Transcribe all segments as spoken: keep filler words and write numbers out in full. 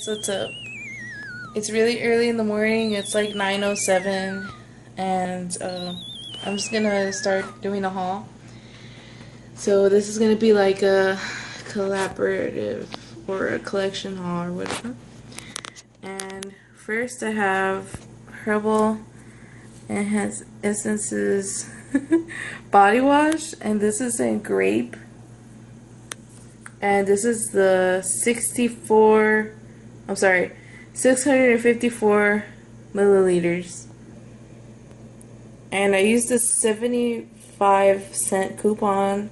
What's up? It's really early in the morning. It's like nine oh seven, and uh, I'm just gonna start doing a haul. So this is gonna be like a collaborative or a collection haul or whatever. And first, I have Herbal Enhanced Essence body wash, and this is in grape, and this is the sixty-four. I'm sorry, six hundred fifty-four milliliters. And I used a seventy-five cent coupon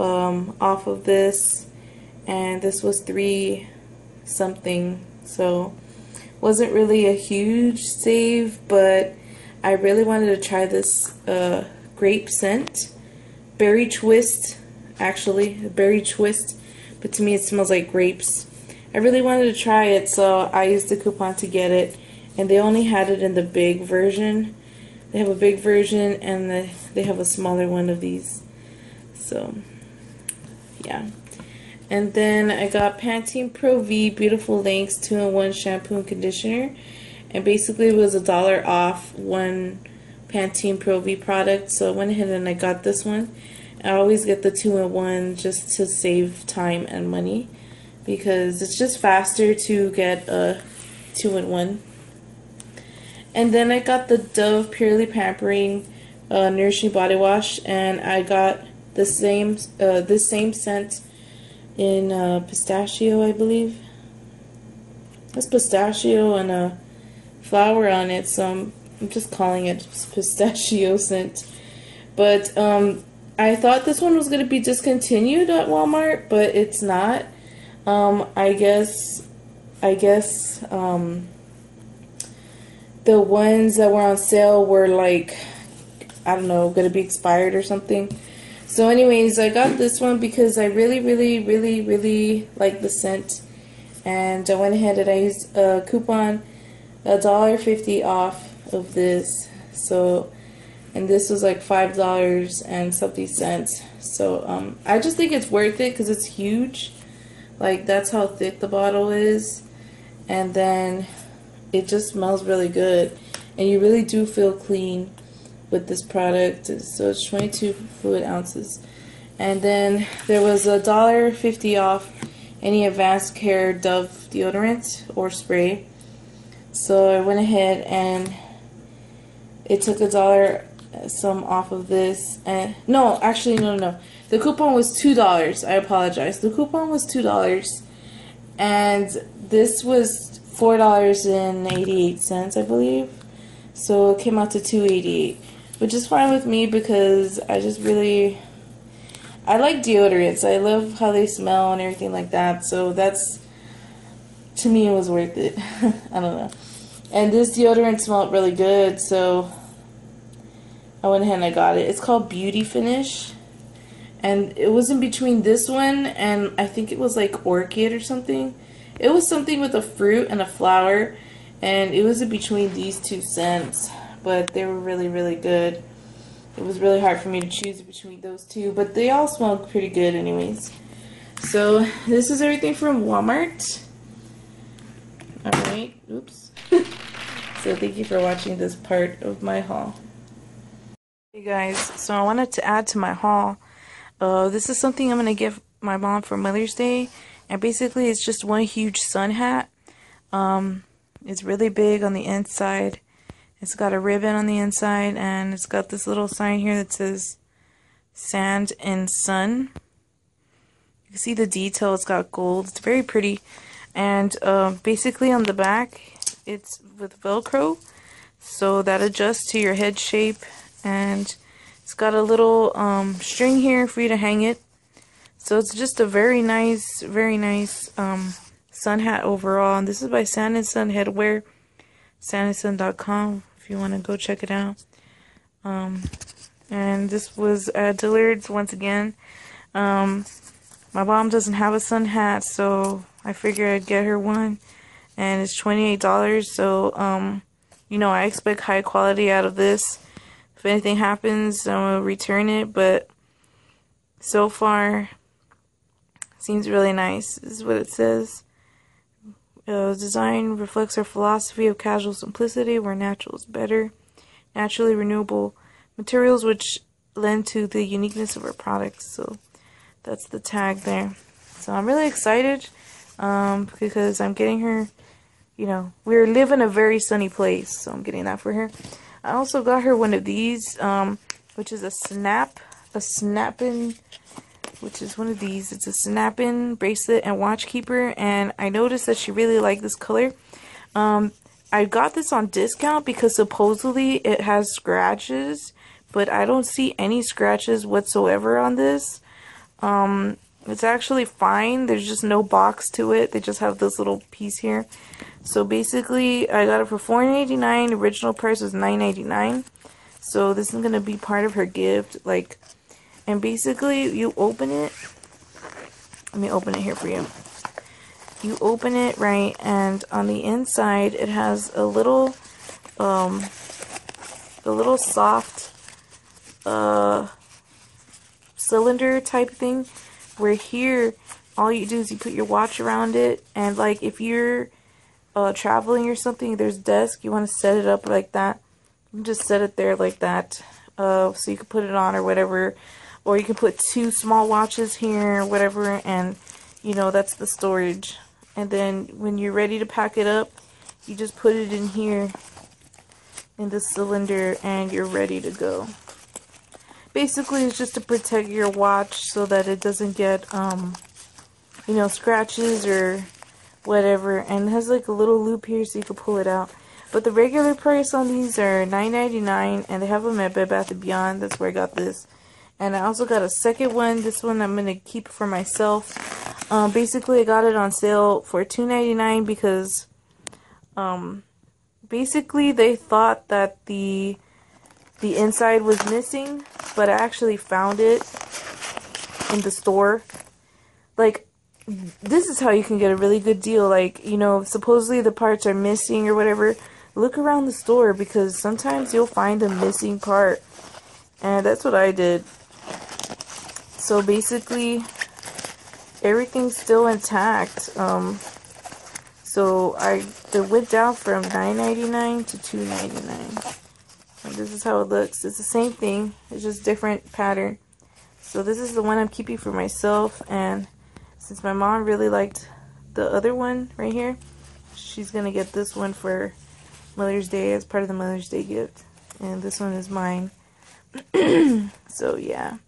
um, off of this. And this was three something. So, wasn't really a huge save, but I really wanted to try this uh, grape scent. Berry twist, actually. Berry twist. But to me, it smells like grapes. I really wanted to try it, so I used the coupon to get it, and they only had it in the big version. They have a big version, and the, they have a smaller one of these. So, yeah. And then I got Pantene Pro V Beautiful Lengths two in one Shampoo and Conditioner, and basically it was a dollar off one Pantene Pro V product, so I went ahead and I got this one. I always get the two in one just to save time and money, because it's just faster to get a two in one. And then I got the Dove Purely Pampering uh, Nourishing Body Wash, and I got the same uh, this same scent in uh, pistachio, I believe. That's pistachio and a flower on it, so I'm, I'm just calling it pistachio scent. But um, I thought this one was going to be discontinued at Walmart, but it's not. Um, I guess, I guess, um, the ones that were on sale were like, I don't know, gonna be expired or something. So anyways, I got this one because I really, really, really, really like the scent. And I went ahead and I used a coupon, a dollar fifty off of this. So, and this was like five dollars and something cents. So, um, I just think it's worth it because it's huge. Like, that's how thick the bottle is, and then it just smells really good, and you really do feel clean with this product. So it's twenty-two fluid ounces, and then there was a dollar fifty off any Advanced Care Dove deodorant or spray. So I went ahead and it took a dollar some off of this, and no, actually, no, no, no. The coupon was two dollars. I apologize. The coupon was two dollars, and this was four dollars and eighty-eight cents, I believe. So it came out to two eighty-eight, which is fine with me because I just really, I like deodorants. I love how they smell and everything like that. So that's, to me, it was worth it. I don't know. And this deodorant smelled really good, so I went ahead and I got it. It's called Beauty Finish. And it was in between this one and I think it was like Orchid or something. It was something with a fruit and a flower. And it was in between these two scents. But they were really, really good. It was really hard for me to choose between those two. But they all smelled pretty good anyways. So this is everything from Walmart. Alright. Oops. So thank you for watching this part of my haul. Hey guys, so I wanted to add to my haul. Uh, this is something I'm gonna give my mom for Mother's Day, and basically it's just one huge sun hat. Um, it's really big on the inside. It's got a ribbon on the inside, and it's got this little sign here that says "Sand and Sun." You can see the detail. It's got gold. It's very pretty, and uh, basically on the back, it's with Velcro, so that adjusts to your head shape. And it's got a little um, string here for you to hang it. So it's just a very nice, very nice um, sun hat overall. And this is by Sand and Sun Headwear, sand and sun dot com if you want to go check it out. Um, and this was at Dillard's once again. Um, my mom doesn't have a sun hat, so I figured I'd get her one. And it's twenty-eight dollars, so um, you know, I expect high quality out of this. If anything happens, I'm going to return it, but so far, seems really nice. This is what it says. Because design reflects our philosophy of casual simplicity, where natural is better. Naturally renewable materials, which lend to the uniqueness of our products. So that's the tag there. So I'm really excited um, because I'm getting her, you know, we live in a very sunny place, so I'm getting that for her. I also got her one of these, um, which is a snap, a snap-in, which is one of these. It's a snap-in bracelet and watch keeper, and I noticed that she really liked this color. Um, I got this on discount because supposedly it has scratches, but I don't see any scratches whatsoever on this. Um, it's actually fine. There's just no box to it. They just have this little piece here. So basically, I got it for four eighty-nine. The original price was nine ninety-nine. So this is going to be part of her gift. Like, and basically, you open it. Let me open it here for you. You open it, right, and on the inside, it has a little, um, a little soft, uh, cylinder type thing, where here, all you do is you put your watch around it, and, like, if you're uh, traveling or something, there's a desk, you want to set it up like that, you can just set it there like that, uh, so you can put it on or whatever, or you can put two small watches here, whatever, and, you know, that's the storage. And then when you're ready to pack it up, you just put it in here in the cylinder and you're ready to go. Basically, it's just to protect your watch so that it doesn't get um you know, scratches or whatever, and it has like a little loop here so you can pull it out. But the regular price on these are nine ninety-nine, and they have them at Bed Bath and Beyond. That's where I got this. And I also got a second one. This one I'm going to keep for myself. Um, basically, I got it on sale for two ninety-nine because, um, basically they thought that the the inside was missing, but I actually found it in the store. Like, this is how you can get a really good deal. Like, you know, supposedly the parts are missing or whatever. Look around the store, because sometimes you'll find a missing part, and that's what I did. So basically, everything's still intact, um, so I, they went down from nine ninety-nine to two ninety-nine, and this is how it looks. It's the same thing, it's just different pattern. So this is the one I'm keeping for myself, and since my mom really liked the other one right here, she's gonna get this one for Mother's Day as part of the Mother's Day gift, and this one is mine. So yeah.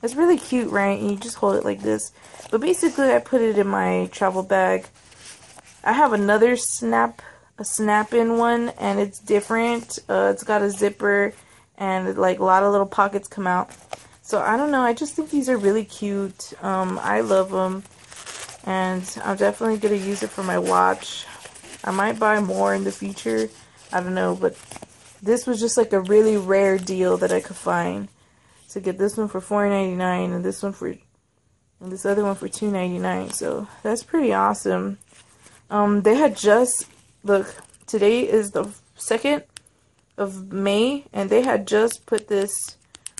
It's really cute, right? And you just hold it like this. But basically, I put it in my travel bag. I have another snap, a snap-in one, and it's different. Uh, it's got a zipper, and like a lot of little pockets come out. So I don't know. I just think these are really cute. Um, I love them, and I'm definitely gonna use it for my watch. I might buy more in the future. I don't know, but this was just like a really rare deal that I could find. So get this one for four ninety-nine, and this one for, and this other one for two ninety-nine. So that's pretty awesome. Um, they had just, look, today is the second of May, and they had just put this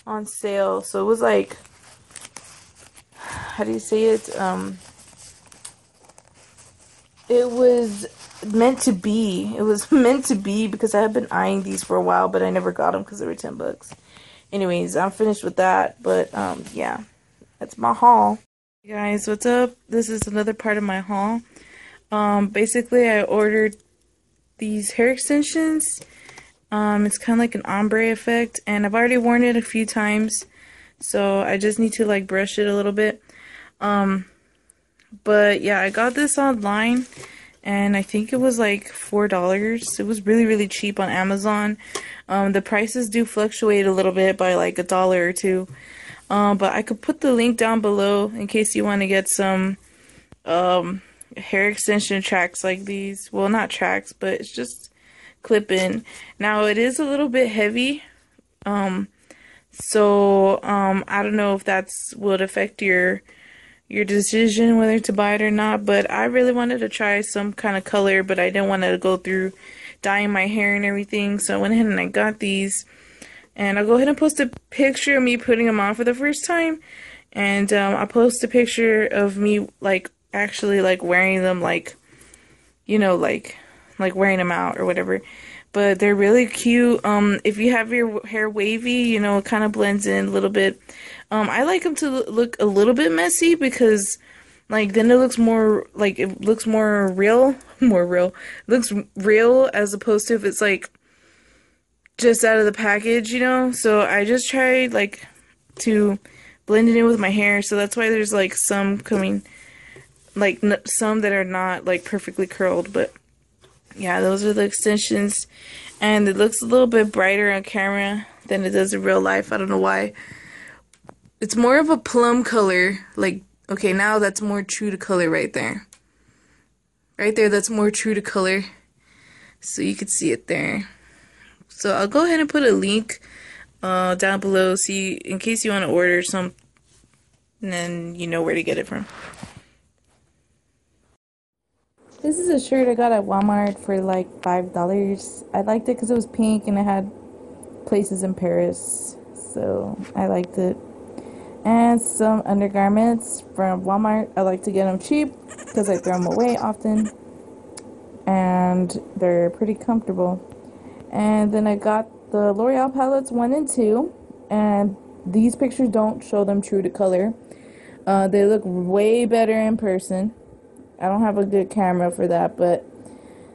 on sale. So it was like, how do you say it? Um, it was meant to be. It was meant to be, because I have been eyeing these for a while, but I never got them because they were ten bucks. Anyways, I'm finished with that, but, um, yeah, that's my haul. Hey guys, what's up? This is another part of my haul. Um, basically, I ordered these hair extensions. Um, it's kind of like an ombre effect, and I've already worn it a few times, so I just need to, like, brush it a little bit. Um, but, yeah, I got this online, and I think it was like four dollars. It was really, really cheap on Amazon. Um, the prices do fluctuate a little bit by like a dollar or two. Um, but I could put the link down below in case you want to get some um, hair extension tracks like these. Well, not tracks, but it's just clip-in. Now, it is a little bit heavy. Um, so, um, I don't know if that's would affect your... your decision whether to buy it or not, but I really wanted to try some kind of color, but I didn't want to go through dyeing my hair and everything, so I went ahead and I got these, and I'll go ahead and post a picture of me putting them on for the first time, and um, I'll post a picture of me, like, actually, like, wearing them, like, you know, like like wearing them out or whatever. But they're really cute. Um, if you have your hair wavy, you know, it kind of blends in a little bit. Um, I like them to look a little bit messy because, like, then it looks more, like, it looks more real. More real. It looks real as opposed to if it's, like, just out of the package, you know? So I just tried, like, to blend it in with my hair. So that's why there's, like, some coming, like, n some that are not, like, perfectly curled, but... yeah, those are the extensions, and it looks a little bit brighter on camera than it does in real life. I don't know why. It's more of a plum color. Like, okay, now that's more true to color right there. Right there, that's more true to color. So you can see it there. So I'll go ahead and put a link uh, down below, so you, in case you want to order some, and then you know where to get it from. This is a shirt I got at Walmart for like five dollars. I liked it because it was pink and it had places in Paris. So I liked it. And some undergarments from Walmart. I like to get them cheap because I throw them away often. And they're pretty comfortable. And then I got the L'Oreal palettes one and two. And these pictures don't show them true to color. Uh, they look way better in person. I don't have a good camera for that, but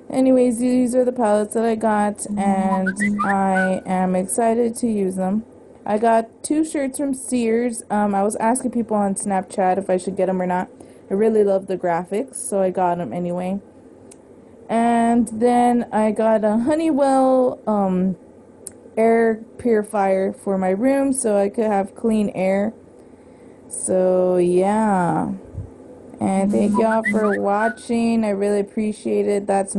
anyways, these are the palettes that I got, and I am excited to use them. I got two shirts from Sears. Um, I was asking people on Snapchat if I should get them or not. I really love the graphics, so I got them anyway. And then I got a Honeywell um, air purifier for my room so I could have clean air. So, yeah. And thank y'all for watching. I really appreciate it. That's